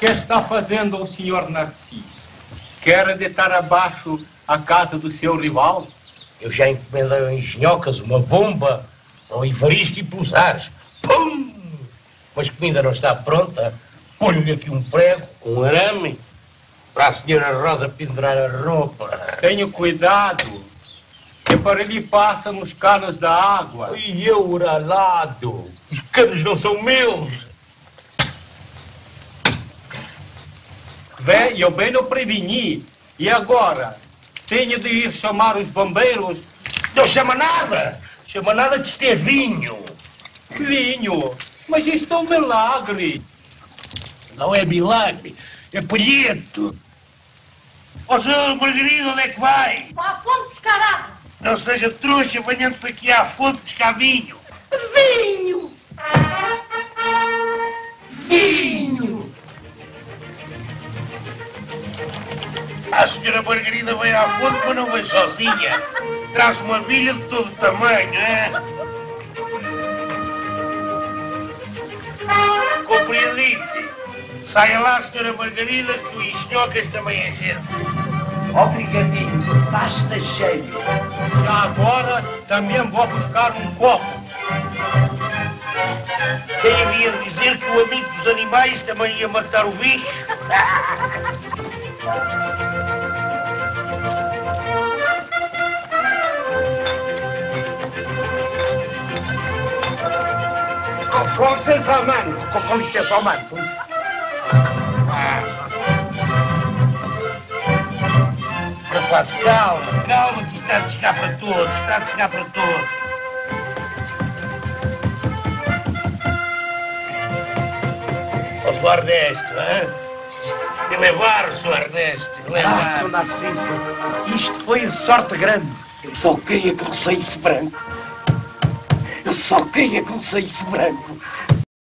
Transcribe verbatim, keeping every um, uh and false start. que está fazendo o senhor Narciso? Quer deitar abaixo a casa do seu rival? Eu já encomendei a Engenhocas uma bomba ao Evaristo e Pousares. Pum! Mas que ainda não está pronta, ponho-lhe aqui um prego, um arame, para a senhora Rosa pendurar a roupa. Tenho cuidado, que para lhe passa nos canos da água. E eu, uralado, os canos não são meus. Bem, eu bem não preveni. E agora? Tenho de ir chamar os bombeiros? Não chama nada! Chama nada de Estevinho! Vinho? Mas isto é um milagre! Não é milagre, é palheto! Ó, senhor Margarida, onde é que vai? Vá à fonte buscar água! Não seja trouxa, venhando-se aqui à fonte buscar vinho! Vinho! Vinho! A senhora Margarida veio à fonte, mas não veio sozinha. Traz uma vilha de todo tamanho, é? Compreendido. Saia lá, senhora Margarida, que o Engenhocas também é gente. Obrigadinho, basta cheio. Já agora também vou buscar um copo. Quem havia de dizer que o amigo dos animais também ia matar o bicho? Com licença, mano. Com licença, mano. Rapaz, calma, calma, que está a chegar para todos, está a chegar para todos. Ó, seu Ernesto, hã? Elevar o seu Ernesto, elevar. Ah, seu Narciso, isto foi sorte grande. Eu só queria que ele saísse branco. Eu só queria que ele saísse branco.